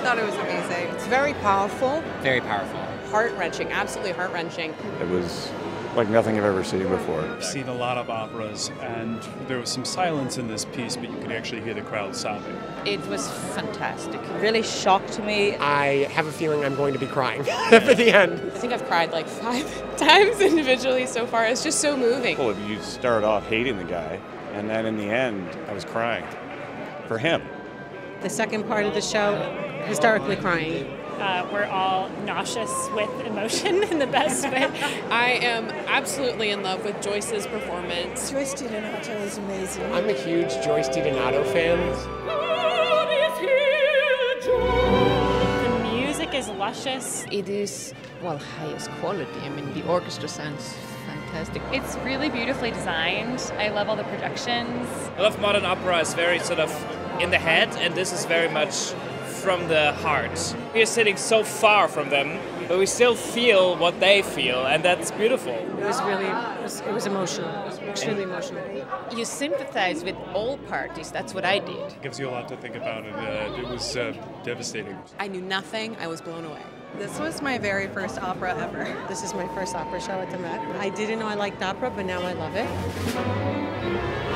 thought it was amazing. It's very powerful. Very powerful. Heart-wrenching, absolutely heart-wrenching. It was like nothing I've ever seen before. I've seen a lot of operas, and there was some silence in this piece, but you could actually hear the crowd sobbing. It was fantastic. It really shocked me. I have a feeling I'm going to be crying for the end. I think I've cried like 5 times individually so far. It's just so moving. Well, you start off hating the guy, and then in the end, I was crying for him. The second part of the show, hysterically crying. We're all nauseous with emotion in the best way. I am absolutely in love with Joyce's performance. Joyce DiDonato is amazing. I'm a huge Joyce DiDonato fan. The music is luscious. It is, well, highest quality. I mean, the orchestra sounds fantastic. It's really beautifully designed. I love all the projections. I love modern opera. It's very sort of in the head, and this is very much from the heart. We're sitting so far from them, but we still feel what they feel, and that's beautiful. It was really, it was emotional. It was extremely emotional. You sympathize with all parties. That's what I did. It gives you a lot to think about, and it was devastating. I knew nothing. I was blown away. This was my very first opera ever. This is my first opera show at the Met. I didn't know I liked opera, but now I love it.